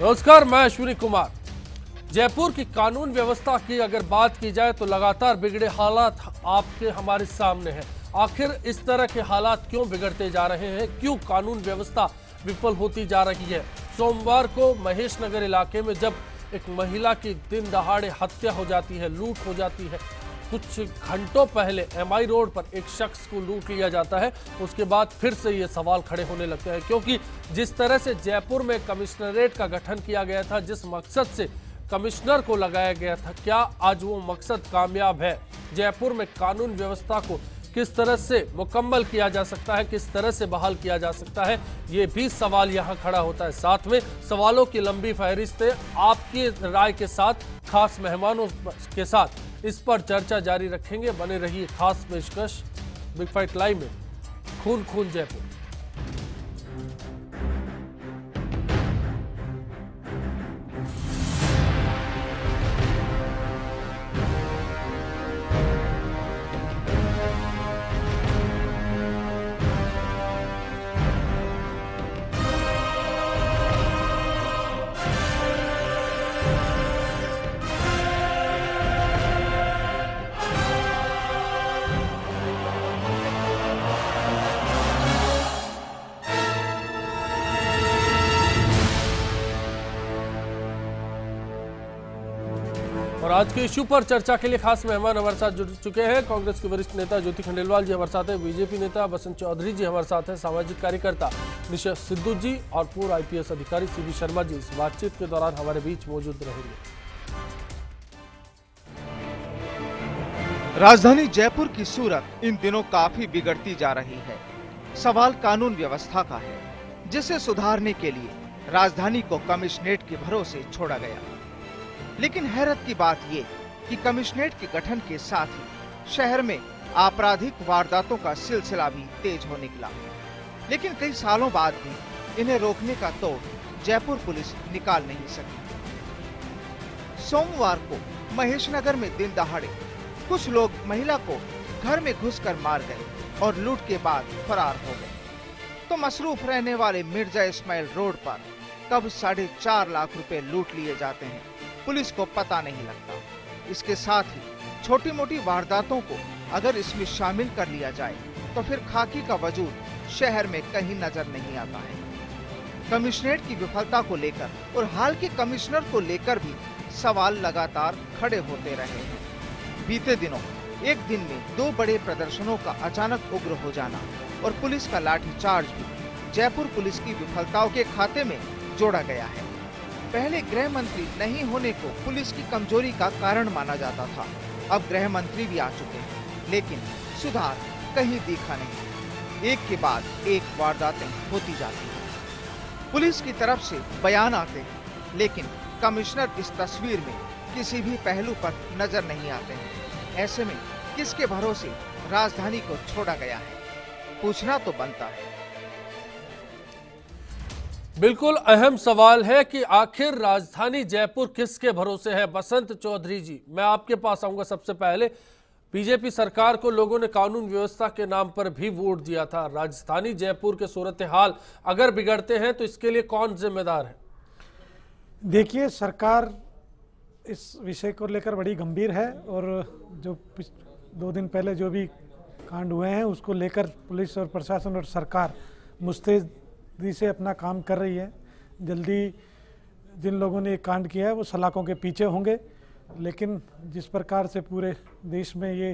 नमस्कार, मैं अश्वरी कुमार। जयपुर की कानून व्यवस्था की अगर बात की जाए तो लगातार बिगड़े हालात आपके हमारे सामने हैं। आखिर इस तरह के हालात क्यों बिगड़ते जा रहे हैं, क्यों कानून व्यवस्था विफल होती जा रही है। सोमवार को महेश नगर इलाके में जब एक महिला की दिन दहाड़े हत्या हो जाती है, लूट हो जाती है। कुछ घंटों पहले एमआई रोड पर एक शख्स को लूट लिया जाता है। उसके बाद फिर से ये सवाल खड़े होने लगते हैं, क्योंकि जिस तरह से जयपुर में कमिश्नरेट का गठन किया गया था, जिस मकसद से कमिश्नर को लगाया गया था, क्या आज वो मकसद कामयाब है। जयपुर में कानून व्यवस्था को किस तरह से मुकम्मल किया जा सकता है, किस तरह से बहाल किया जा सकता है, ये भी सवाल यहाँ खड़ा होता है। साथ में सवालों की लंबी फहरिस्त है। आपकी राय के साथ, खास मेहमानों के साथ इस पर चर्चा जारी रखेंगे। बने रहिए खास पेशकश बिग फाइट लाइव में, खून खून जयपुर। आज के इशू पर चर्चा के लिए खास मेहमान हमारे साथ जुड़ चुके हैं। कांग्रेस के वरिष्ठ नेता ज्योति खंडेलवाल जी हमारे साथ हैं, बीजेपी नेता बसंत चौधरी जी हमारे साथ हैं, सामाजिक कार्यकर्ता निशा सिद्धू जी और पूर्व आईपीएस अधिकारी सीवी शर्मा जी इस बातचीत के दौरान हमारे बीच मौजूद रहेंगे। राजधानी जयपुर की सूरत इन दिनों काफी बिगड़ती जा रही है। सवाल कानून व्यवस्था का है, जिसे सुधारने के लिए राजधानी को कमिश्नरेट के भरोसे छोड़ा गया। लेकिन हैरत की बात ये कि कमिश्नरेट के गठन के साथ ही शहर में आपराधिक वारदातों का सिलसिला भी तेज हो निकला, लेकिन कई सालों बाद भी इन्हें रोकने का तोड़ जयपुर पुलिस निकाल नहीं सकी। सोमवार को महेश नगर में दिन दहाड़े कुछ लोग महिला को घर में घुसकर मार गए और लूट के बाद फरार हो गए, तो मसरूफ रहने वाले मिर्जा इस्माइल रोड पर कब 4.5 लाख रुपए लूट लिए जाते हैं, पुलिस को पता नहीं लगता। इसके साथ ही छोटी मोटी वारदातों को अगर इसमें शामिल कर लिया जाए तो फिर खाकी का वजूद शहर में कहीं नजर नहीं आता है। कमिश्नरेट की विफलता को लेकर और हाल के कमिश्नर को लेकर भी सवाल लगातार खड़े होते रहे हैं। बीते दिनों एक दिन में 2 बड़े प्रदर्शनों का अचानक उग्र हो जाना और पुलिस का लाठीचार्ज भी जयपुर पुलिस की विफलताओं के खाते में जोड़ा गया है। पहले गृह मंत्री नहीं होने को पुलिस की कमजोरी का कारण माना जाता था, अब गृह मंत्री भी आ चुके हैं, लेकिन सुधार कहीं दिखा नहीं। एक के बाद एक वारदातें होती जाती हैं, पुलिस की तरफ से बयान आते हैं, लेकिन कमिश्नर इस तस्वीर में किसी भी पहलू पर नजर नहीं आते हैं। ऐसे में किसके भरोसे राजधानी को छोड़ा गया है, पूछना तो बनता है। बिल्कुल अहम सवाल है कि आखिर राजधानी जयपुर किसके भरोसे है। बसंत चौधरी जी, मैं आपके पास आऊंगा। सबसे पहले बीजेपी सरकार को लोगों ने कानून व्यवस्था के नाम पर भी वोट दिया था। राजधानी जयपुर के सूरत हाल अगर बिगड़ते हैं तो इसके लिए कौन जिम्मेदार है? देखिए, सरकार इस विषय को लेकर बड़ी गंभीर है और जो 2 दिन पहले जो भी कांड हुए हैं उसको लेकर पुलिस और प्रशासन और सरकार मुस्तैदी से अपना काम कर रही है। जल्दी जिन लोगों ने ये कांड किया है वो सलाखों के पीछे होंगे, लेकिन जिस प्रकार से पूरे देश में ये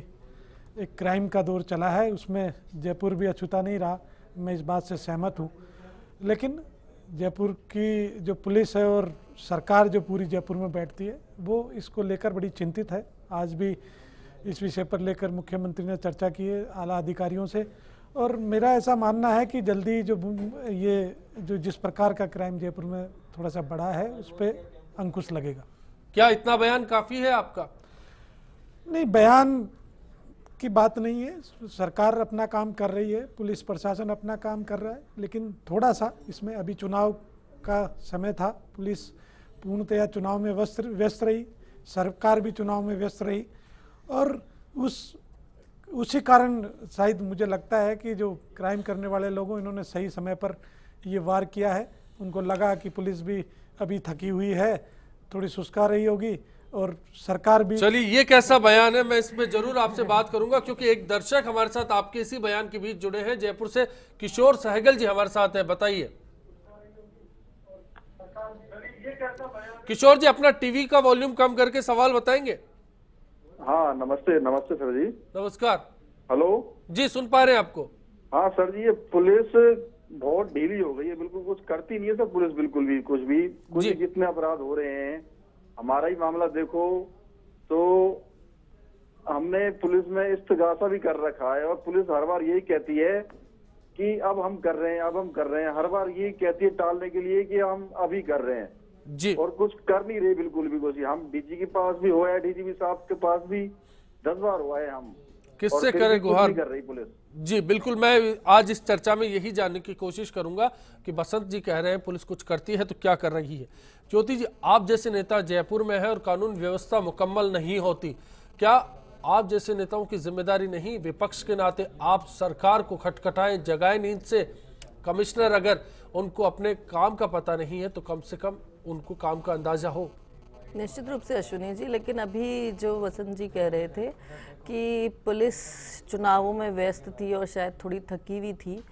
एक क्राइम का दौर चला है उसमें जयपुर भी अछूता नहीं रहा। मैं इस बात से सहमत हूँ, लेकिन जयपुर की जो पुलिस है और सरकार जो पूरी जयपुर में बैठती है वो इसको लेकर बड़ी चिंतित है। आज भी इस विषय पर लेकर मुख्यमंत्री ने चर्चा की है आला अधिकारियों से, और मेरा ऐसा मानना है कि जल्दी जो जिस प्रकार का क्राइम जयपुर में थोड़ा सा बड़ा है उस पर अंकुश लगेगा। क्या इतना बयान काफ़ी है आपका? नहीं, बयान की बात नहीं है। सरकार अपना काम कर रही है, पुलिस प्रशासन अपना काम कर रहा है, लेकिन थोड़ा सा इसमें अभी चुनाव का समय था, पुलिस पूर्णतया चुनाव में व्यस्त रही, सरकार भी चुनाव में व्यस्त रही, और उसी कारण शायद मुझे लगता है कि जो क्राइम करने वाले लोगों इन्होंने सही समय पर ये वार किया है। उनको लगा कि पुलिस भी अभी थकी हुई है, थोड़ी सुस्का रही होगी और सरकार भी। चलिए ये कैसा बयान है, मैं इसमें जरूर आपसे बात करूंगा क्योंकि एक दर्शक हमारे साथ आपके इसी बयान के बीच जुड़े हैं। जयपुर से किशोर सहगल जी हमारे साथ हैं, बताइए। किशोर जी अपना टीवी का वॉल्यूम कम करके सवाल बताएंगे। हाँ नमस्ते, नमस्ते सर जी, नमस्कार। हेलो जी, सुन पा रहे हैं आपको? हाँ सर जी, ये पुलिस बहुत ढीली हो गई है, बिल्कुल कुछ करती नहीं है सर पुलिस, बिल्कुल भी कुछ भी। कुछ जितने अपराध हो रहे हैं, हमारा ही मामला देखो तो हमने पुलिस में इस्तगासा भी कर रखा है और पुलिस हर बार यही कहती है कि अब हम कर रहे हैं, अब हम कर रहे हैं, हर बार यही कहती है टालने के लिए कि हम अभी कर रहे हैं जी, और कुछ कर नहीं रहे बिल्कुल भी कुछ। हम डीजी के पास भी हुआ है, डीजीपी साहब के पास भी 10 बार हुआ है, हम किससे करें गुहार, कर रही पुलिस जी। बिल्कुल, मैं आज इस चर्चा में यही जानने की कोशिश करूंगा कि बसंत जी कह रहे हैं पुलिस कुछ करती है तो क्या कर रही है। ज्योति जी, आप जैसे नेता जयपुर में है और कानून व्यवस्था मुकम्मल नहीं होती, क्या आप जैसे नेताओं की जिम्मेदारी नहीं, विपक्ष के नाते आप सरकार को खटखटाएं, जगाएं नींद से। कमिश्नर अगर उनको अपने काम का पता नहीं है तो कम से कम उनको काम का अंदाजा हो। निश्चित रूप से अश्विनी जी, लेकिन अभी जो वसंत जी कह रहे थे कि पुलिस चुनावों में व्यस्त थी और शायद थोड़ी थकी हुई थी,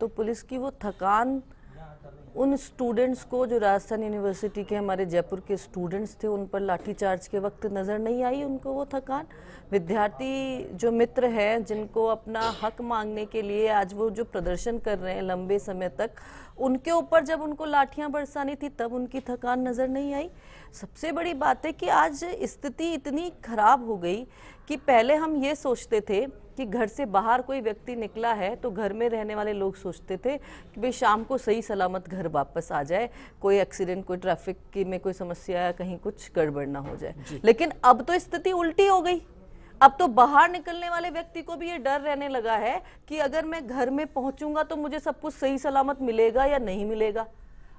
तो पुलिस की वो थकान उन स्टूडेंट्स को जो राजस्थान यूनिवर्सिटी के हमारे जयपुर के स्टूडेंट्स थे उन पर लाठीचार्ज के वक्त नज़र नहीं आई, उनको वो थकान। विद्यार्थी जो मित्र हैं जिनको अपना हक मांगने के लिए आज वो जो प्रदर्शन कर रहे हैं लंबे समय तक, उनके ऊपर जब उनको लाठियां बरसानी थी तब उनकी थकान नज़र नहीं आई। सबसे बड़ी बात है कि आज स्थिति इतनी खराब हो गई कि पहले हम ये सोचते थे कि घर से बाहर कोई व्यक्ति निकला है तो घर में रहने वाले लोग सोचते थे कि भाई शाम को सही सलामत घर वापस आ जाए, कोई एक्सीडेंट, कोई ट्रैफिक की में कोई समस्या या कहीं कुछ गड़बड़ ना हो जाए। लेकिन अब तो स्थिति उल्टी हो गई, अब तो बाहर निकलने वाले व्यक्ति को भी ये डर रहने लगा है कि अगर मैं घर में पहुंचूंगा तो मुझे सब कुछ सही सलामत मिलेगा या नहीं मिलेगा।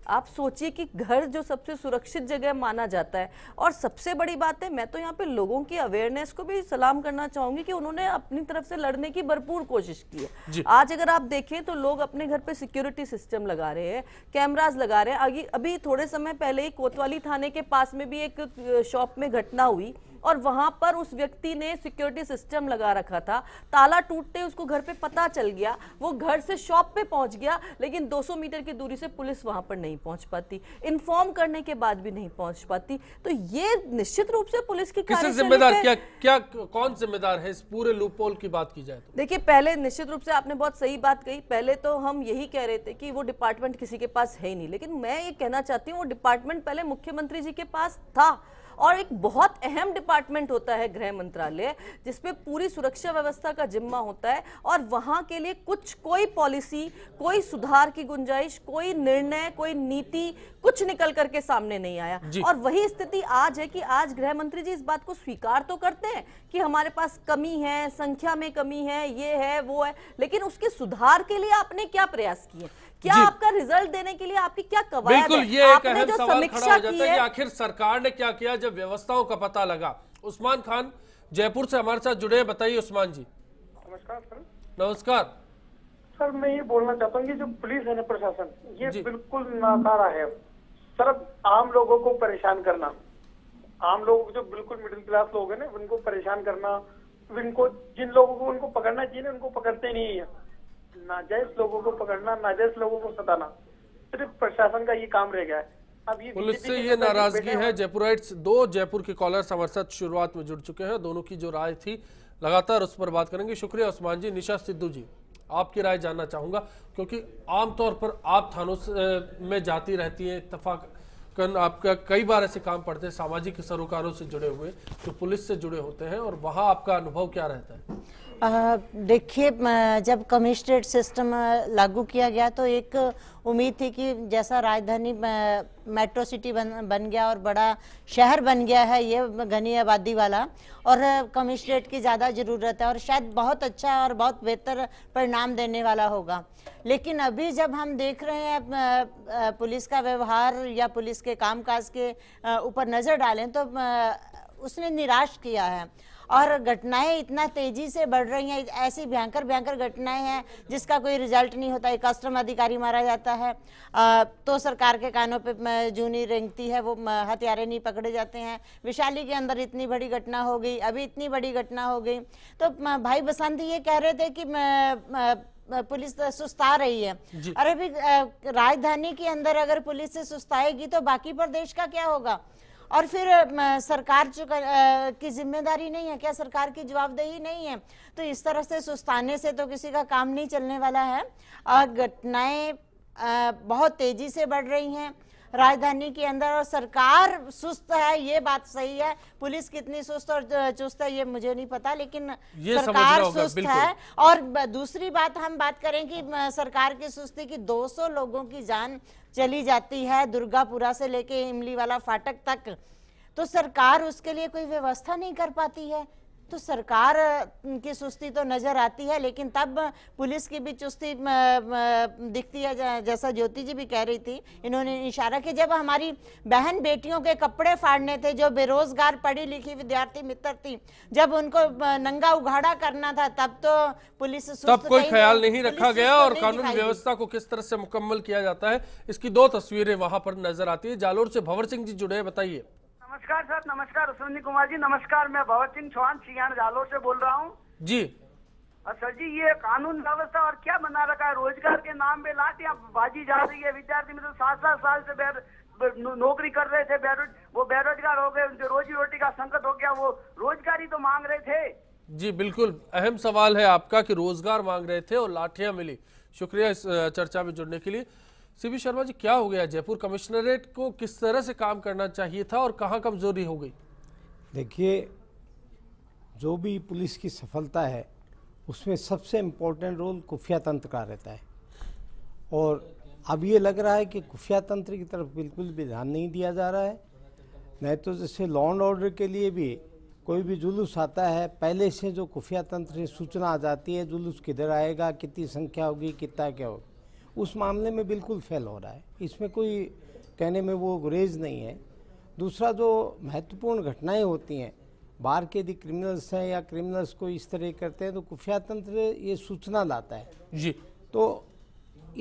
आप सोचिए कि घर जो सबसे सुरक्षित जगह माना जाता है, और सबसे बड़ी बात है मैं तो यहाँ पे लोगों की अवेयरनेस को भी सलाम करना चाहूंगी कि उन्होंने अपनी तरफ से लड़ने की भरपूर कोशिश की है। आज अगर आप देखें तो लोग अपने घर पे सिक्योरिटी सिस्टम लगा रहे हैं, कैमरास लगा रहे हैं। अभी थोड़े समय पहले ही कोतवाली थाने के पास में भी एक शॉप में घटना हुई और वहां पर उस व्यक्ति ने सिक्योरिटी सिस्टम लगा रखा था, ताला टूटते उसको घर पे पता चल गया, वो घर से शॉप पे पहुंच गया, लेकिन 200 मीटर की दूरी से पुलिस वहां पर नहीं पहुंच पाती, इन्फॉर्म करने के बाद भी नहीं पहुंच पाती। तो ये निश्चित रूप से पुलिस की जिम्मेदार, क्या क्या कौन जिम्मेदार है इस पूरे लूपहोल की बात की जाए तो? देखिए, पहले निश्चित रूप से आपने बहुत सही बात कही, पहले तो हम यही कह रहे थे कि वो डिपार्टमेंट किसी के पास है ही नहीं, लेकिन मैं ये कहना चाहती हूँ वो डिपार्टमेंट पहले मुख्यमंत्री जी के पास था और एक बहुत अहम डिपार्टमेंट होता है गृह मंत्रालय, जिसमें पूरी सुरक्षा व्यवस्था का जिम्मा होता है और वहाँ के लिए कुछ कोई पॉलिसी, कोई सुधार की गुंजाइश, कोई निर्णय, कोई नीति कुछ निकल करके सामने नहीं आया। और वही स्थिति आज है कि आज गृह मंत्री जी इस बात को स्वीकार तो करते हैं कि हमारे पास कमी है, संख्या में कमी है, ये है वो है, लेकिन उसके सुधार के लिए आपने क्या प्रयास किए, क्या आपका रिजल्ट देने के लिए आपकी क्या कवायद है, आपने जो समीक्षा की है, आखिर सरकार ने क्या किया जब व्यवस्थाओं का पता लगा। उस्मान खान जयपुर से हमारे साथ जुड़े हैं, बताइए उस्मान जी। नमस्कार सर। नमस्कार सर, मैं ये बोलना चाहता हूँ कि जो पुलिस है ना, प्रशासन, ये बिल्कुल नाकारा है सर। आम लोगों को परेशान करना, आम लोगों जो बिल्कुल मिडिल क्लास लोग है ना, उनको परेशान करना, उनको जिन लोगों को उनको पकड़ना चाहिए ना उनको पकड़ते नहीं है, नाजायज लोगों को पकड़ना, नाजायज लोगों को सताना, सिर्फ प्रशासन का ये काम रह गया है। अब ये पुलिस से ये नाराजगी है। जयपुराइट्स, दो जयपुर के कॉलर्स हमारे साथ शुरुआत में जुड़ चुके हैं, दोनों की जो राय थी लगातार उस पर बात करेंगे। शुक्रिया उस्मान जी। निशा सिद्धू जी, आपकी राय जानना चाहूंगा क्योंकि आमतौर पर आप थानों में जाती रहती है, इत्तफाकन आपका कई बार ऐसे काम पड़ते हैं सामाजिक सरोकारों से जुड़े हुए जो पुलिस से जुड़े होते हैं, और वहाँ आपका अनुभव क्या रहता है? देखिए, जब कमिश्नरेट सिस्टम लागू किया गया तो एक उम्मीद थी कि जैसा राजधानी मेट्रो सिटी बन गया और बड़ा शहर बन गया है ये घनी आबादी वाला, और कमिश्नरेट की ज़्यादा ज़रूरत है और शायद बहुत अच्छा और बहुत बेहतर परिणाम देने वाला होगा। लेकिन अभी जब हम देख रहे हैं पुलिस का व्यवहार या पुलिस के कामकाज के ऊपर नज़र डालें तो उसने निराश किया है। और घटनाएं इतना तेजी से बढ़ रही हैं, ऐसी भयंकर भयंकर घटनाएं हैं जिसका कोई रिजल्ट नहीं होता। एक कस्टम अधिकारी मारा जाता है तो सरकार के कानों पे जूनी रेंगती है, वो हत्यारे नहीं पकड़े जाते हैं। वैशाली के अंदर इतनी बड़ी घटना हो गई, अभी इतनी बड़ी घटना हो गई। तो भाई बसंत ये कह रहे थे कि पुलिस सुस्ता रही है, और अभी राजधानी के अंदर अगर पुलिस से सुस्ताएगी तो बाकी प्रदेश का क्या होगा? और फिर सरकार की जिम्मेदारी नहीं है क्या? सरकार की जवाबदेही नहीं है? तो इस तरह से सुस्ताने से तो किसी का काम नहीं चलने वाला है। और घटनाएं बहुत तेजी से बढ़ रही हैं राजधानी के अंदर, और सरकार सुस्त है, ये बात सही है। पुलिस कितनी सुस्त और चुस्त है ये मुझे नहीं पता, लेकिन सरकार सुस्त है। और दूसरी बात, हम बात करें कि सरकार की सुस्ती की 200 लोगों की जान चली जाती है दुर्गापुरा से लेके इमली वाला फाटक तक, तो सरकार उसके लिए कोई व्यवस्था नहीं कर पाती है। तो सरकार की सुस्ती तो नजर आती है, लेकिन तब पुलिस की भी चुस्ती दिखती है। जैसा ज्योति जी भी कह रही थी, इन्होंने इशारा किया, जब हमारी बहन बेटियों के कपड़े फाड़ने थे, जो बेरोजगार पढ़ी लिखी विद्यार्थी मित्र थी, जब उनको नंगा उघाड़ा करना था, तब तो पुलिस सुस्त, तब कोई ख्याल नहीं रखा गया। और कानून व्यवस्था को किस तरह से मुकम्मल किया जाता है, इसकी दो तस्वीरें वहां पर नजर आती है। जालोर से भंवर सिंह जी जुड़े, बताइए। नमस्कार सर, नमस्कार उस्मानी कुमार जी, नमस्कार। मैं भगवत सिंह चौहान सियान जालोर से बोल रहा हूँ जी। सर जी, ये कानून व्यवस्था और क्या बना रखा है? रोजगार के नाम पे लाठियां बाजी जा रही है। विद्यार्थी मित्र 7-7 साल से नौकरी कर रहे थे, वो बेरोजगार हो गए, उनके रोजी रोटी का संकट हो गया, वो रोजगारी तो मांग रहे थे जी। बिल्कुल अहम सवाल है आपका कि रोजगार मांग रहे थे और लाठियां मिली। शुक्रिया इस चर्चा में जुड़ने के लिए। सीवी शर्मा जी, क्या हो गया? जयपुर कमिश्नरेट को किस तरह से काम करना चाहिए था और कहाँ कमजोरी हो गई? देखिए, जो भी पुलिस की सफलता है उसमें सबसे इम्पोर्टेंट रोल खुफिया तंत्र का रहता है, और अब ये लग रहा है कि खुफिया तंत्र की तरफ बिल्कुल भी ध्यान नहीं दिया जा रहा है। नहीं तो जैसे लॉ एंड ऑर्डर के लिए भी कोई भी जुलूस आता है, पहले से जो खुफिया तंत्र से सूचना आ जाती है, जुलूस किधर आएगा, कितनी संख्या होगी, कितना क्या होगा, उस मामले में बिल्कुल फेल हो रहा है। इसमें कोई कहने में वो गुरेज नहीं है। दूसरा, जो महत्वपूर्ण घटनाएं होती हैं, बाहर के यदि क्रिमिनल्स हैं या क्रिमिनल्स को इस तरह करते हैं तो खुफिया तंत्र ये सूचना लाता है जी। तो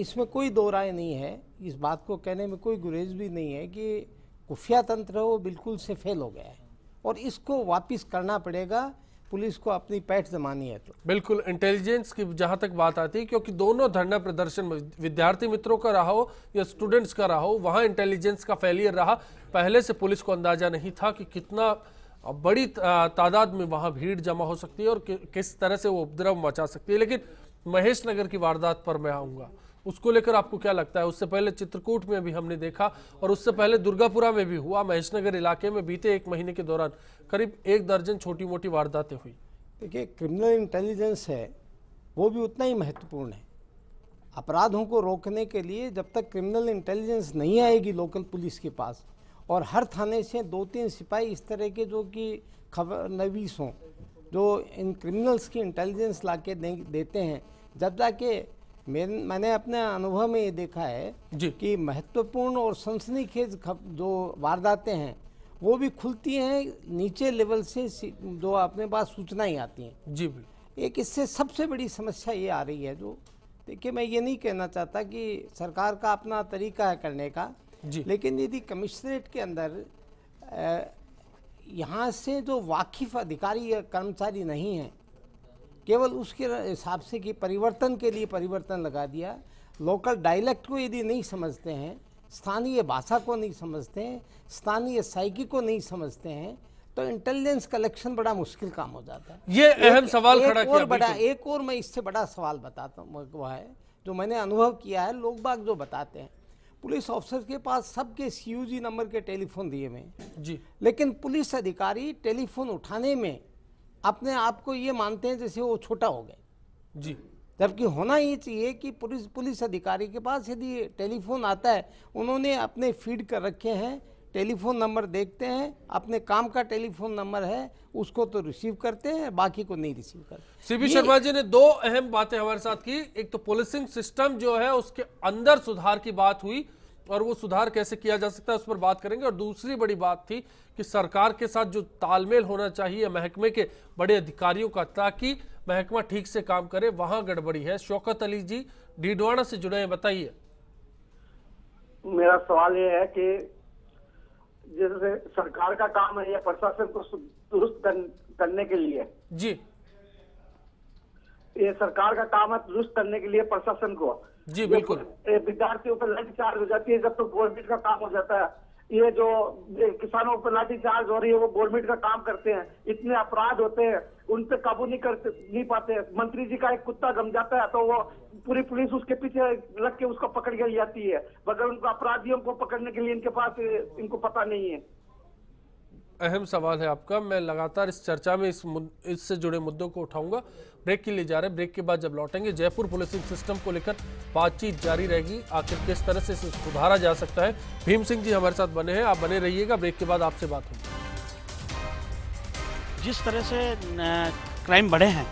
इसमें कोई दो राय नहीं है, इस बात को कहने में कोई गुरेज भी नहीं है कि खुफिया तंत्र वो बिल्कुल से फेल हो गया है, और इसको वापस करना पड़ेगा। पुलिस को अपनी पैठ जमानी है तो बिल्कुल। इंटेलिजेंस की जहां तक बात आती है, क्योंकि दोनों धरना प्रदर्शन विद्यार्थी मित्रों का रहा हो या स्टूडेंट्स का रहा हो, वहां इंटेलिजेंस का फेलियर रहा। पहले से पुलिस को अंदाजा नहीं था कि कितना बड़ी तादाद में वहां भीड़ जमा हो सकती है और किस तरह से वो उपद्रव मचा सकती है। लेकिन महेश नगर की वारदात पर मैं आऊँगा, उसको लेकर आपको क्या लगता है? उससे पहले चित्रकूट में भी हमने देखा, और उससे पहले दुर्गापुरा में भी हुआ। महेश नगर इलाके में बीते एक महीने के दौरान करीब 1 दर्जन छोटी मोटी वारदातें हुई। देखिए, क्रिमिनल इंटेलिजेंस है वो भी उतना ही महत्वपूर्ण है। अपराधों को रोकने के लिए जब तक क्रिमिनल इंटेलिजेंस नहीं आएगी लोकल पुलिस के पास, और हर थाने से 2-3 सिपाही इस तरह के जो कि खबर नवीस हों, जो इन क्रिमिनल्स की इंटेलिजेंस ला के देते हैं, जब जाके मैंने अपने अनुभव में ये देखा है कि महत्वपूर्ण और सनसनीखेज जो वारदातें हैं वो भी खुलती हैं नीचे लेवल से, जो अपने पास सूचना ही आती हैं जी। एक इससे सबसे बड़ी समस्या ये आ रही है। जो देखिए, मैं ये नहीं कहना चाहता कि सरकार का अपना तरीका है करने का, लेकिन यदि कमिश्नरेट के अंदर यहाँ से जो वाकिफ अधिकारी या कर्मचारी नहीं हैं, केवल उसके हिसाब से कि परिवर्तन के लिए परिवर्तन लगा दिया, लोकल डायलेक्ट को यदि नहीं समझते हैं, स्थानीय भाषा को नहीं समझते हैं, स्थानीय साइकी को नहीं समझते हैं, तो इंटेलिजेंस कलेक्शन बड़ा मुश्किल काम हो जाता है। ये अहम सवाल खड़ा किया। एक और मैं इससे बड़ा सवाल बताता हूँ, वो है जो मैंने अनुभव किया है, लोग बाग जो बताते हैं, पुलिस ऑफिसर के पास सबके CUG नंबर के टेलीफोन दिए हुए जी, लेकिन पुलिस अधिकारी टेलीफोन उठाने में अपने आप को ये मानते हैं जैसे वो छोटा हो गए जी। जबकि होना ये चाहिए कि पुलिस अधिकारी के पास यदि टेलीफोन आता है, उन्होंने अपने फीड कर रखे हैं, टेलीफोन नंबर देखते हैं, अपने काम का टेलीफोन नंबर है उसको तो रिसीव करते हैं, बाकी को नहीं रिसीव करते। सीवी शर्मा जी ने दो अहम बातें हमारे साथ की, एक तो पुलिसिंग सिस्टम जो है उसके अंदर सुधार की बात हुई, और वो सुधार कैसे किया जा सकता है उस पर बात करेंगे। और दूसरी बड़ी बात थी कि सरकार के साथ जो तालमेल होना चाहिए महकमे के बड़े अधिकारियों का, ताकि महकमा ठीक से काम करे, वहां गड़बड़ी है। शौकत अली जी डीडवाड़ा से जुड़े हैं, बताइए। मेरा सवाल यह है कि जैसे सरकार का काम है या प्रशासन को दुरुस्त करने के लिए, जी ये सरकार का काम है दुरुस्त करने के लिए प्रशासन को, जी बिल्कुल विद्यार्थियों पर लाठीचार्ज हो जाती है जब तो गवर्नमेंट का काम हो जाता है। ये जो किसानों पर लाठीचार्ज हो रही है वो गवर्नमेंट का काम करते हैं। इतने अपराध होते हैं उन पर काबू नहीं पाते। मंत्री जी का एक कुत्ता गम जाता है तो वो पूरी पुलिस उसके पीछे लग के उसको पकड़ के ले जाती है, मगर उनको अपराधियों को पकड़ने के लिए इनके पास इनको पता नहीं है। अहम सवाल है आपका। मैं लगातार इस चर्चा में इससे जुड़े मुद्दों को उठाऊंगा। ब्रेक के लिए जा रहे हैं, ब्रेक के बाद जब लौटेंगे जयपुर पुलिसिंग सिस्टम को लेकर बातचीत जारी रहेगी, आखिर किस तरह से इसे सुधारा जा सकता है। भीम सिंह जी हमारे साथ बने हैं, आप बने रहिएगा, ब्रेक के बाद आपसे बात होगी। जिस तरह से क्राइम बढ़े हैं,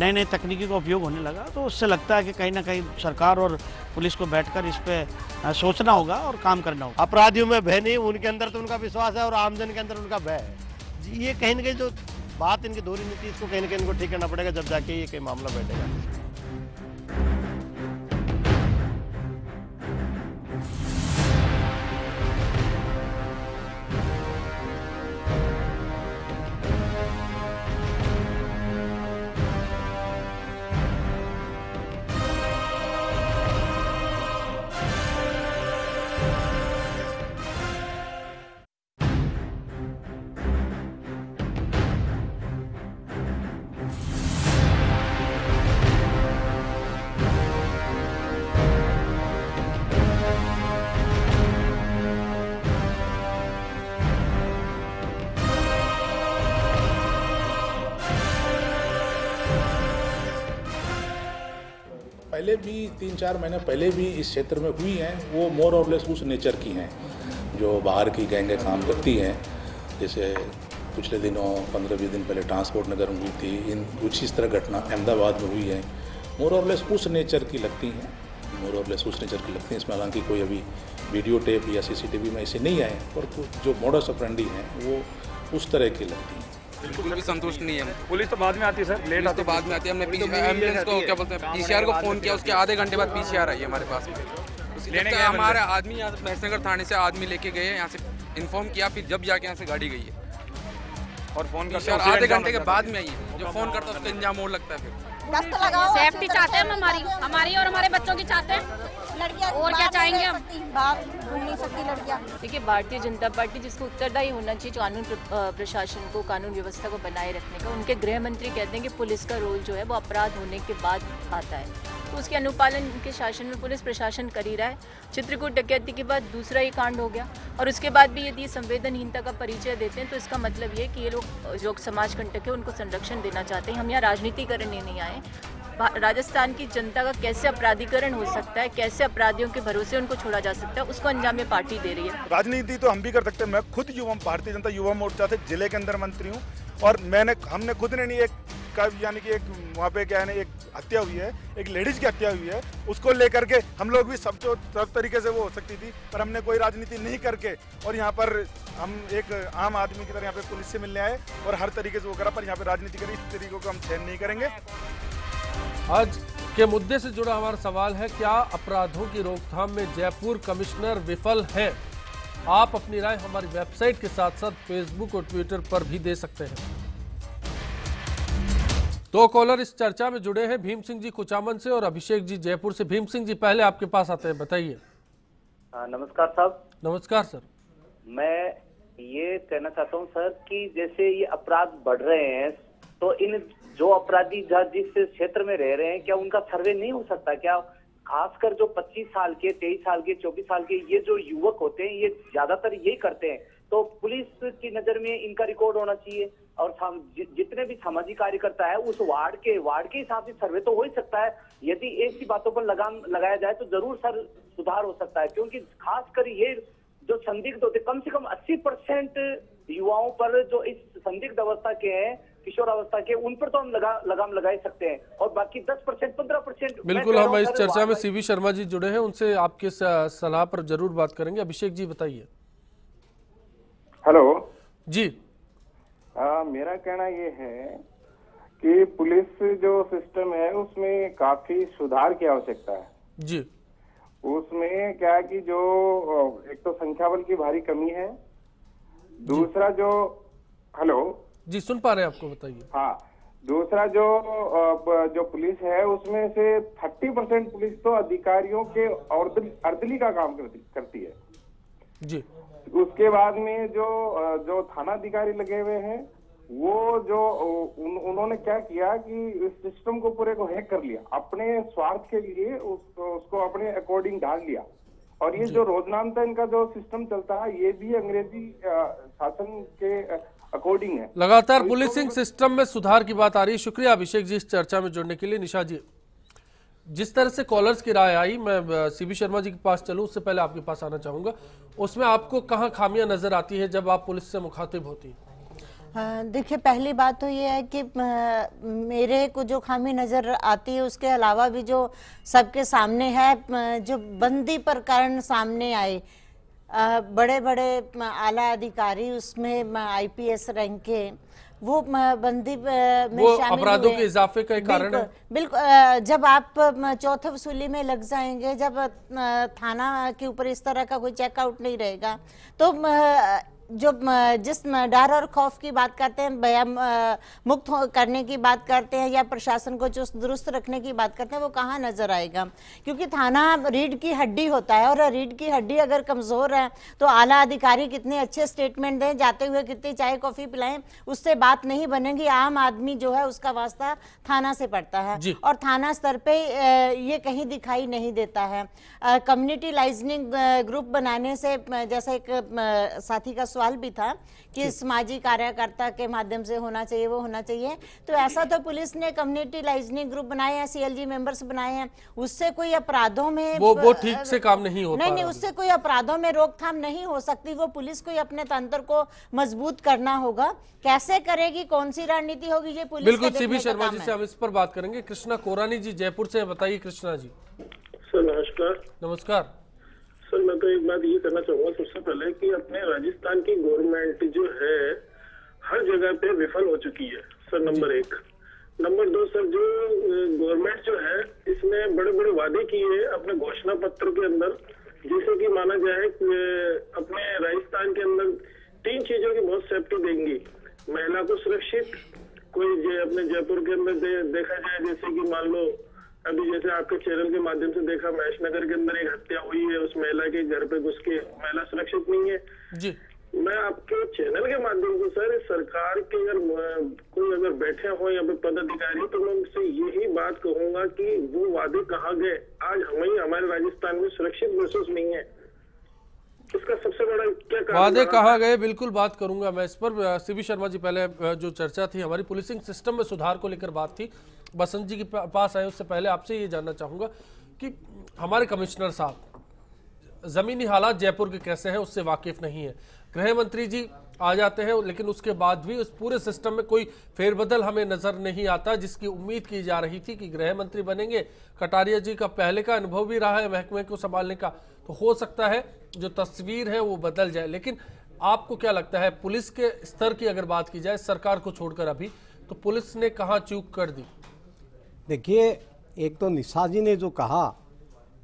नए नए तकनीकी का उपयोग होने लगा, तो उससे लगता है कि कहीं ना कहीं सरकार और पुलिस को बैठकर इस पर सोचना होगा और काम करना होगा। अपराधियों में भय नहीं, उनके अंदर तो उनका विश्वास है और आमजन के अंदर उनका भय है। ये कहीं ना कहीं जो बात इनकी दोहरी नीति, इसको कहीं ना कहीं इनको ठीक करना पड़ेगा, जब जाके ये कहीं मामला बैठेगा। पहले भी 3-4 महीने पहले भी इस क्षेत्र में हुई हैं, वो मोर और लेस उस नेचर की हैं जो बाहर की गैंगें काम करती हैं। जैसे पिछले दिनों 15-20 दिन पहले ट्रांसपोर्ट नगर में हुई थी, इन कुछ इस तरह घटना अहमदाबाद में हुई है। मोर और लेस उस नेचर की लगती हैं, मोर और लेस उस नेचर की लगती हैं। इसमें हालांकि कोई अभी वीडियो टेप या CCTV में ऐसे नहीं आए, और जो मॉडल्स ऑपरेंडी हैं वो उस तरह की लगती हैं। बिल्कुल भी संतुष्ट नहीं है। पुलिस तो बाद में आती है सर, लेट तो बाद में आती है। हमने एम्बुलेंस को क्या बोलते हैं PCR को फ़ोन किया, उसके आधे घंटे बाद PCR आई हमारे पास में। हमारे आदमी यहाँ महसनगर थाने से आदमी लेके गए, यहाँ से इन्फॉर्म किया, फिर जब जाके यहाँ से गाड़ी गई है और फ़ोन PCR आधे घंटे के बाद में आई है। जो फ़ोन करता है उसका इंजाम और लगता है। फिर सेफ्टी चाहते हैं हम, हमारी और हमारे बच्चों की चाहते हैं, और क्या चाहेंगे हम। बाप भूल नहीं सकती लड़कियाँ। देखिए, भारतीय जनता पार्टी जिसको उत्तरदायी होना चाहिए कानून प्रशासन को, कानून व्यवस्था को बनाए रखने का, उनके गृह मंत्री कहते हैं कि पुलिस का रोल जो है वो अपराध होने के बाद आता है, तो उसके अनुपालन के शासन में पुलिस प्रशासन कर ही रहा है। चित्रकूट डकैती के बाद दूसरा ये कांड हो गया, और उसके बाद भी यदि संवेदनहीनता का परिचय देते हैं तो इसका मतलब ये कि ये लोग जो समाज कंटक है उनको संरक्षण देना चाहते हैं। हम यहाँ राजनीति करने नहीं आए। राजस्थान की जनता का कैसे अपराधीकरण हो सकता है, कैसे अपराधियों के भरोसे उनको छोड़ा जा सकता है, उसको अंजाम में पार्टी दे रही है। राजनीति तो हम भी कर सकते हैं। मैं खुद युवा भारतीय जनता युवा मोर्चा से जिले के अंदर मंत्री हूँ, और हमने खुद ने नहीं एक वहाँ पे क्या है ना, एक हत्या हुई है, एक लेडीज की हत्या हुई है, उसको लेकर के हम लोग भी सब तरीके से वो हो सकती थी, पर हमने कोई राजनीति नहीं करके, और यहाँ पर हम एक आम आदमी की तरह यहाँ पे पुलिस से मिलने आए और हर तरीके से वो करा, पर यहाँ पे राजनीति करी, इस तरीके को हम सहन नहीं करेंगे। आज के मुद्दे से जुड़ा हमारा सवाल है, क्या अपराधों की रोकथाम में जयपुर कमिश्नर विफल हैं? आप अपनी राय हमारी वेबसाइट के साथ साथ फेसबुक और ट्विटर पर भी दे सकते हैं। दो कॉलर इस चर्चा में जुड़े हैं, भीम सिंह जी कुचामन से और अभिषेक जी जयपुर से। भीम सिंह जी पहले आपके पास आते हैं, बताइए। नमस्कार साहब। नमस्कार सर। मैं ये कहना चाहता हूँ सर कि जैसे ये अपराध बढ़ रहे हैं, तो इन जो अपराधी जिस क्षेत्र में रह रहे हैं, क्या उनका सर्वे नहीं हो सकता? क्या खासकर जो 25 साल के, 23 साल के, 24 साल के ये जो युवक होते हैं, ये ज्यादातर यही करते हैं, तो पुलिस की नजर में इनका रिकॉर्ड होना चाहिए। और जितने भी सामाजिक कार्यकर्ता है उस वार्ड के हिसाब से सर्वे तो हो ही सकता है। यदि ऐसी बातों पर लगाम लगाया जाए तो जरूर सर सुधार हो सकता है, क्योंकि खासकर ये जो संदिग्ध होते, कम से कम 80% युवाओं पर जो इस संदिग्ध अवस्था के हैं किशोरावस्था के, उन पर तो हम लगाम लगाए सकते हैं और बाकी 10% 15%। बिल्कुल, हम इस चर्चा में सीवी शर्मा जी जुड़े हैं, उनसे आपके सलाह पर जरूर बात करेंगे। अभिषेक जी बताइए। हेलो जी, मेरा कहना ये है कि पुलिस जो सिस्टम है उसमें काफी सुधार की आवश्यकता है जी। उसमें क्या है कि जो एक तो संख्या बल की भारी कमी है, दूसरा जो हेलो जी सुन पा रहे हैं आपको, बताइए। हाँ, दूसरा जो पुलिस है उसमें से 30% पुलिस तो अधिकारियों के अर्दली का काम करती है जी। उसके बाद में जो थाना अधिकारी लगे हुए हैं वो उन्होंने क्या किया कि इस सिस्टम को पूरे को हैक कर लिया अपने स्वार्थ के लिए, उसको अपने अकॉर्डिंग ढाल लिया। और ये जो रोजनामता इनका जो सिस्टम चलता है ये भी अंग्रेजी शासन के अकॉर्डिंग है। लगातार पुलिसिंग सिस्टम में सुधार की बात आ रही है। शुक्रिया अभिषेक जी इस चर्चा में जुड़ने के लिए। निशा जी, जिस तरह से कॉलर्स की राय आई, मैं सीवी शर्मा जी के पास चलूं उससे पहले आपके पास आना चाहूंगा, उसमें आपको कहाँ खामियां नजर आती है जब आप पुलिस से मुखातिब होती है? देखिए, पहली बात तो ये है कि मेरे को जो खामी नज़र आती है उसके अलावा भी जो सबके सामने है, जो बंदी पर कारण सामने आए, बड़े बड़े आला अधिकारी उसमें आईपीएस रैंक के वो बंदी में शामिल अपराधों के इजाफे का एक कारण है। बिल्कुल, जब आप चौथे वसूली में लग जाएंगे, जब थाना के ऊपर इस तरह का कोई चेकआउट नहीं रहेगा तो जो जिस डर और खौफ की बात करते हैं, भया मुक्त करने की बात करते हैं या प्रशासन को चुस्त दुरुस्त रखने की बात करते हैं, वो कहाँ नजर आएगा? क्योंकि थाना रीढ़ की हड्डी होता है और रीढ़ की हड्डी अगर कमज़ोर है तो आला अधिकारी कितने अच्छे स्टेटमेंट दें, जाते हुए कितनी चाय कॉफ़ी पिलाएं, उससे बात नहीं बनेगी। आम आदमी जो है उसका वास्ता थाना से पड़ता है और थाना स्तर पर ये कहीं दिखाई नहीं देता है। कम्युनिटी लाइजनिंग ग्रुप बनाने से, जैसा एक साथी का सवाल भी था कि सामाजिक कार्यकर्ता के माध्यम से होना चाहिए, वो होना चाहिए, तो ऐसा तो पुलिस ने कम्युनिटी लाइजनिंग ग्रुप बनाए हैं, सीएलजी मेंबर्स बनाए हैं, उससे कोई अपराधों में वो ठीक से काम नहीं होता। नहीं, उससे कोई अपराधों में रोकथाम नहीं हो सकती। वो पुलिस को अपने तंत्र को मजबूत करना होगा, कैसे करेगी, कौन सी रणनीति होगी, ये पुलिस। बिल्कुल, सीवी शर्मा जी से हम इस पर बात करेंगे। कृष्णा कोरानी जी जयपुर से, बताइए कृष्णा जी। नमस्कार। नमस्कार सर, मैं तो एक बात ये करना चाहूंगा सबसे पहले कि अपने राजस्थान की गवर्नमेंट जो है हर जगह पे विफल हो चुकी है सर, नंबर 1। नंबर 2 सर, जो गवर्नमेंट जो है इसने बड़े बड़े वादे किए अपने घोषणा पत्र के अंदर, जैसे कि माना जाए अपने राजस्थान के अंदर 3 चीजों की बहुत सेफ्टी देंगी, महिला को सुरक्षित, कोई अपने जयपुर के अंदर देखा जाए जैसे कि मान लो अभी जैसे आपके चैनल के माध्यम से देखा महेशनगर के अंदर एक हत्या हुई है, उस महिला के घर पे घुस के, महिला सुरक्षित नहीं है जी। मैं आपके चैनल के माध्यम से सर, सरकार के अगर कोई अगर बैठे हो या फिर पदाधिकारी, तो मैं उनसे यही बात कहूंगा कि वो वादे कहाँ गए? आज हमें हमारे राजस्थान में सुरक्षित महसूस नहीं है, इसका सबसे बड़ा क्या कारण? वादे कहाँ गए, बिल्कुल बात करूंगा मैं इस पर। सीवी शर्मा जी, पहले जो चर्चा थी हमारी पुलिसिंग सिस्टम में सुधार को लेकर बात थी, बसंत जी के पास आए उससे पहले आपसे ये जानना चाहूँगा कि हमारे कमिश्नर साहब ज़मीनी हालात जयपुर के कैसे हैं उससे वाकिफ़ नहीं है, गृह मंत्री जी आ जाते हैं लेकिन उसके बाद भी उस पूरे सिस्टम में कोई फेरबदल हमें नज़र नहीं आता जिसकी उम्मीद की जा रही थी कि गृह मंत्री बनेंगे। कटारिया जी का पहले का अनुभव भी रहा है महकमे को संभालने का, तो हो सकता है जो तस्वीर है वो बदल जाए, लेकिन आपको क्या लगता है पुलिस के स्तर की अगर बात की जाए सरकार को छोड़कर अभी, तो पुलिस ने कहाँ चूक कर दी? देखिए, एक तो निशा जी ने जो कहा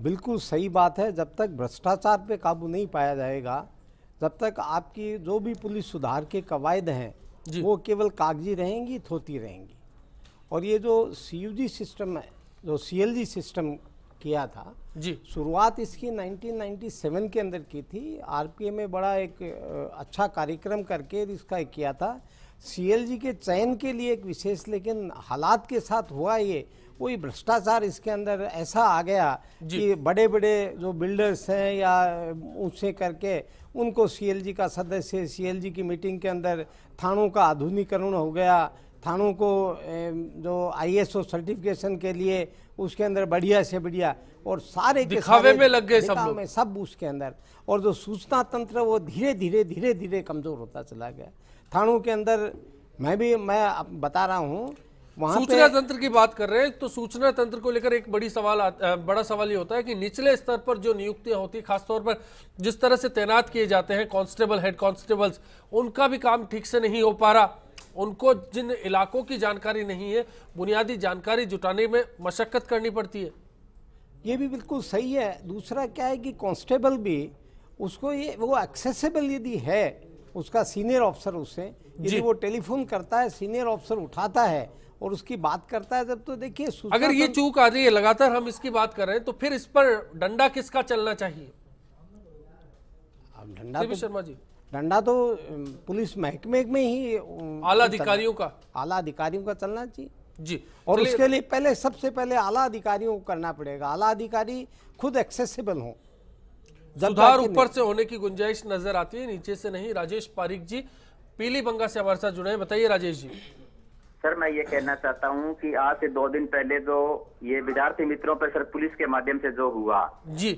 बिल्कुल सही बात है, जब तक भ्रष्टाचार पे काबू नहीं पाया जाएगा, जब तक आपकी जो भी पुलिस सुधार के कवायद हैं वो केवल कागजी रहेंगी, थोती रहेंगी। और ये जो सीयूजी सिस्टम है, जो सीएलजी सिस्टम किया था जी, शुरुआत इसकी 1997 के अंदर की थी, आरपीए में बड़ा एक अच्छा कार्यक्रम करके इसका किया था। सीएलजी के चयन के लिए एक विशेष, लेकिन हालात के साथ हुआ ये, कोई भ्रष्टाचार इसके अंदर ऐसा आ गया कि बड़े बड़े जो बिल्डर्स हैं या उससे करके उनको सीएलजी का सदस्य, सीएलजी की मीटिंग के अंदर थानों का आधुनिकीकरण हो गया, थानों को जो आईएसओ सर्टिफिकेशन के लिए उसके अंदर बढ़िया से बढ़िया, और सारे दिखावे में लग गए सब उसके अंदर, और जो सूचना तंत्र वो धीरे धीरे कमज़ोर होता चला गया। थानों के अंदर मैं बता रहा हूँ वहाँ सूचना तंत्र की बात कर रहे हैं तो सूचना तंत्र को लेकर एक बड़ा सवाल ये होता है कि निचले स्तर पर जो नियुक्तियां होती है खासतौर पर जिस तरह से तैनात किए जाते हैं कांस्टेबल हेड कांस्टेबल्स उनका भी काम ठीक से नहीं हो पा रहा, उनको जिन इलाकों की जानकारी नहीं है बुनियादी जानकारी जुटाने में मशक्कत करनी पड़ती है। ये भी बिल्कुल सही है। दूसरा क्या है कि कांस्टेबल भी उसको ये वो एक्सेसिबल यदि है उसका सीनियर ऑफिसर उससे यदि वो टेलीफोन करता है सीनियर ऑफिसर उठाता है और उसकी बात करता है जब तो देखिए अगर ये चूक आ रही है लगातार हम इसकी बात कर रहे हैं तो फिर इस पर डंडा किसका चलना चाहिए? डंडा शर्मा जी डंडा तो पुलिस महकमे में ही आला अधिकारियों का चलना चाहिए जी और उसके लिए पहले सबसे पहले आला अधिकारियों को करना पड़ेगा। आला अधिकारी खुद एक्सेसिबल हों। सुधार ऊपर से होने की गुंजाइश नजर आती है नीचे से नहीं। राजेश पारिक जी पीलीबंगा से हमारे साथ जुड़े हैं, बताइए राजेश जी। सर मैं ये कहना चाहता हूँ कि आज से 2 दिन पहले जो ये विद्यार्थी मित्रों पर सर पुलिस के माध्यम से जो हुआ जी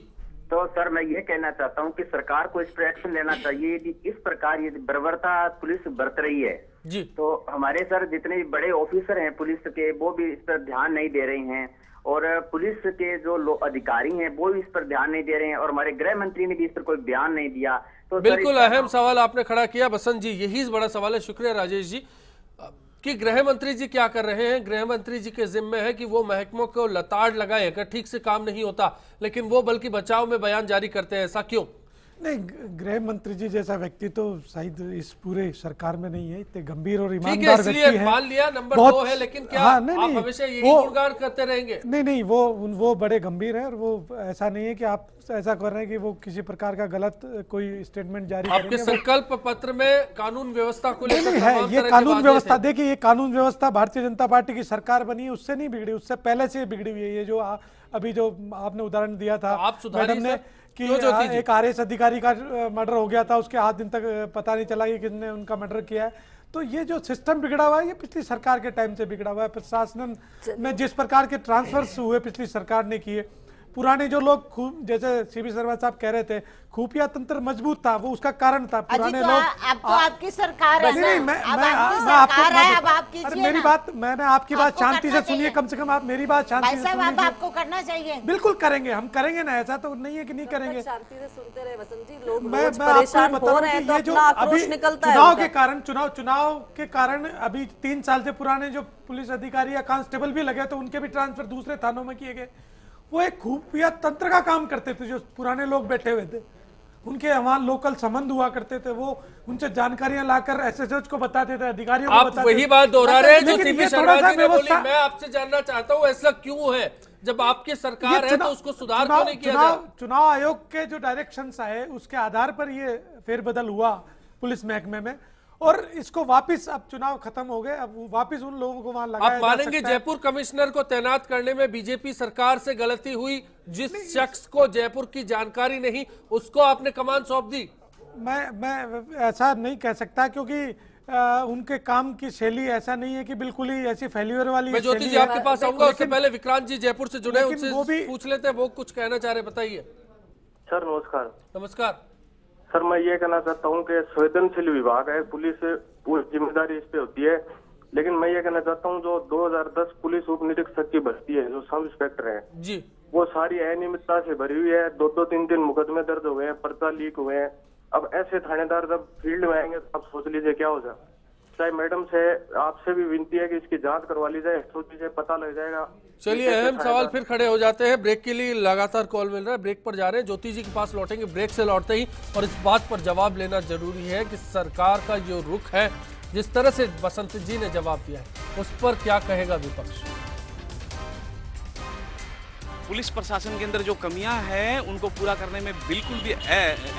तो सर मैं ये कहना चाहता हूँ कि सरकार को इस पर एक्शन लेना चाहिए। यदि इस प्रकार ये बर्बरता पुलिस बरत रही है जी तो हमारे सर जितने भी बड़े ऑफिसर हैं पुलिस के वो भी इस पर ध्यान नहीं दे रहे हैं और पुलिस के जो अधिकारी हैं वो भी इस पर ध्यान नहीं दे रहे हैं और हमारे गृह मंत्री ने भी इस पर कोई बयान नहीं दिया। तो बिल्कुल अहम सवाल आपने खड़ा किया बसंत जी, यही बड़ा सवाल है। शुक्रिया राजेश जी। कि गृह मंत्री जी क्या कर रहे हैं? गृह मंत्री जी के जिम्मे है कि वो महकमों को लताड़ लगाए अगर ठीक से काम नहीं होता, लेकिन वो बल्कि बचाव में बयान जारी करते हैं, ऐसा क्यों? नहीं, गृह मंत्री जी जैसा व्यक्ति तो शायद इस पूरे सरकार में नहीं है, इतने गंभीर और ईमानदार व्यक्ति है। मान लिया नंबर 2 है लेकिन क्या आप हमेशा यही गुणगान करते रहेंगे? नहीं, वो बड़े गंभीर हैं और वो ऐसा नहीं है कि आप ऐसा कर रहे हैं कि वो किसी प्रकार का गलत कोई स्टेटमेंट जारी करेंगे। आपके संकल्प पत्र में कानून व्यवस्था को लेकर है, ये कानून व्यवस्था देखिए, ये कानून व्यवस्था भारतीय जनता पार्टी की सरकार बनी है उससे नहीं बिगड़ी, उससे पहले से बिगड़ी हुई है। ये जो अभी जो आपने उदाहरण दिया था मैडम ने कि एक आरएस अधिकारी का मर्डर हो गया था, उसके 8 दिन तक पता नहीं चला कि किसने उनका मर्डर किया है। तो ये जो सिस्टम बिगड़ा हुआ है ये पिछली सरकार के टाइम से बिगड़ा हुआ है। प्रशासन में जिस प्रकार के ट्रांसफर्स हुए पिछली सरकार ने किए, पुराने जो लोग खूब जैसे सीवी शर्मा साहब कह रहे थे खुफिया तंत्र मजबूत था, वो उसका कारण था। पुराने लोग आपकी सरकार है मेरी बात, मैंने आपकी बात शांति से सुनिए, कम से कम आप मेरी बात शांति से सुनिए। आपको करना चाहिए। बिल्कुल करेंगे, हम करेंगे ना, ऐसा तो नहीं है कि नहीं करेंगे। शांति से सुनते रहे बसंत जी, लोग परेशान हो रहे हैं। ये जो अभी चुनाव के कारण अभी 3 साल से पुराने जो पुलिस अधिकारी या कांस्टेबल भी लगे तो उनके भी ट्रांसफर दूसरे थानों में किए गए। वो एक खुफिया तंत्र का काम करते थे, जो पुराने लोग बैठे हुए थे उनके वहाँ लोकल संबंध हुआ करते थे, वो उनसे जानकारियां लाकर एसएसएच को बताते थे, अधिकारियों को बताते थे। आप वही बात दोहरा रहे हैं जो सीवी शर्मा जी ने बोली। मैं आपसे जानना चाहता हूँ ऐसा क्यों है, जब आपकी सरकार है तो उसको सुधार क्यों नहीं किया? चुनाव आयोग के जो डायरेक्शंस आए उसके आधार पर ये फेरबदल हुआ पुलिस महकमे में और इसको वापस अब चुनाव खत्म हो गए, अब वापस उन लोगों को वहां लगाया जा सकता है। आप मानेंगे जयपुर कमिश्नर को तैनात करने में बीजेपी सरकार से गलती हुई? जिस शख्स को जयपुर की जानकारी नहीं उसको आपने कमान सौंप दी। मैं ऐसा नहीं कह सकता क्योंकि उनके काम की शैली ऐसा नहीं है कि बिल्कुल ही ऐसी फेल्यूर वाली। मैं ज्योति जी आपके पास आऊंगा, उससे पहले विक्रांत जी जयपुर से जुड़े उनसे पूछ लेते हैं वो कुछ कहना चाह रहे, बताइए। सर नमस्कार। नमस्कार सर, मैं ये कहना चाहता हूँ कि संवेदनशील विभाग है पुलिस, पूरी जिम्मेदारी इस पे होती है, लेकिन मैं ये कहना चाहता हूँ जो 2010 पुलिस उप निरीक्षक की भर्ती है जो सब इंस्पेक्टर है जी, वो सारी अनियमितता से भरी हुई है। 2-3 दिन मुकदमे दर्ज हुए हैं, पर्चा लीक हुए हैं। अब ऐसे थानेदार जब फील्ड में आएंगे तो आप सोच लीजिए क्या हो जाए। चाहे मैडम से आपसे भी विनती है कि इसकी जांच करवा ली जाए, से पता लग जाएगा। चलिए अहम सवाल फिर खड़े हो जाते हैं। ब्रेक के लिए लगातार कॉल मिल रहा है, ब्रेक पर जा रहे हैं, ज्योति जी के पास लौटेंगे ब्रेक से लौटते ही, और इस बात पर जवाब लेना जरूरी है कि सरकार का जो रुख है जिस तरह से बसंत जी ने जवाब दिया है उस पर क्या कहेगा विपक्ष। पुलिस प्रशासन के अंदर जो कमियां हैं उनको पूरा करने में बिल्कुल भी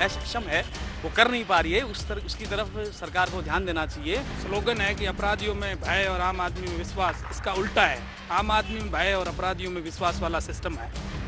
असक्षम है, वो कर नहीं पा रही है, उसकी तरफ सरकार को ध्यान देना चाहिए। स्लोगन है कि अपराधियों में भय और आम आदमी में विश्वास, इसका उल्टा है, आम आदमी में भय और अपराधियों में विश्वास वाला सिस्टम है।